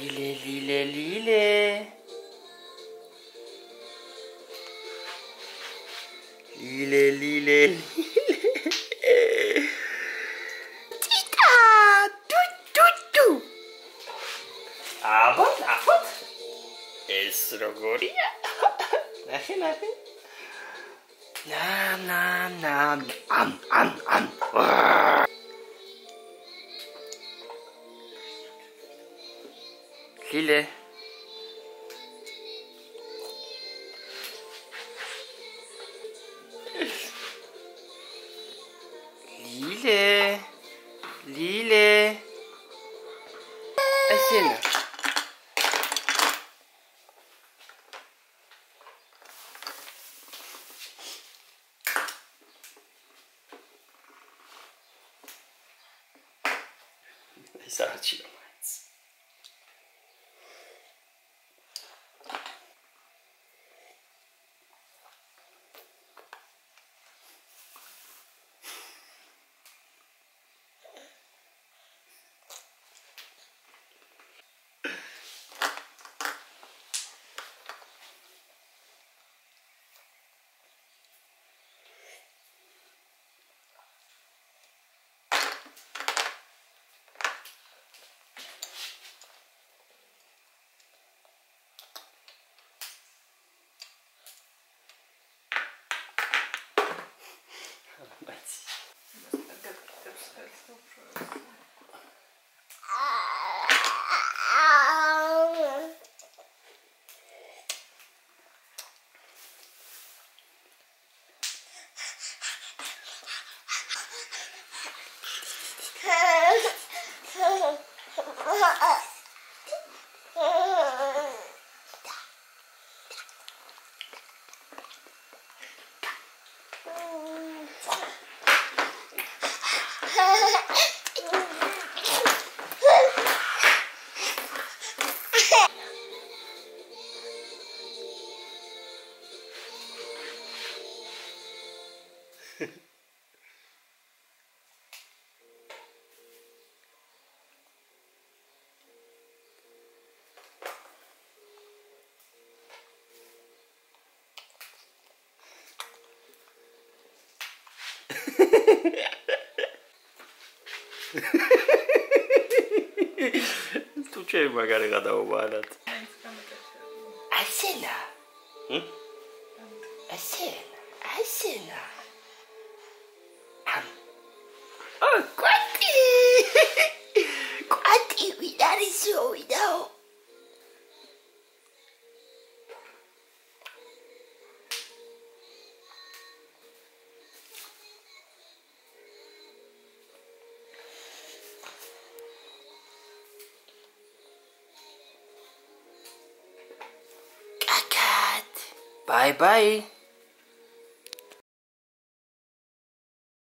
Lile, Lile, Lile. Lile, Lile, Lile. Tita! Tu! A vot! Estrogoria. Nache. Nam. Lile. Lile. Lile. Asina. Sarah Chino. Случай магары когда убалят. Асина. О, коти, уйдали все, уйдал. Bye bye.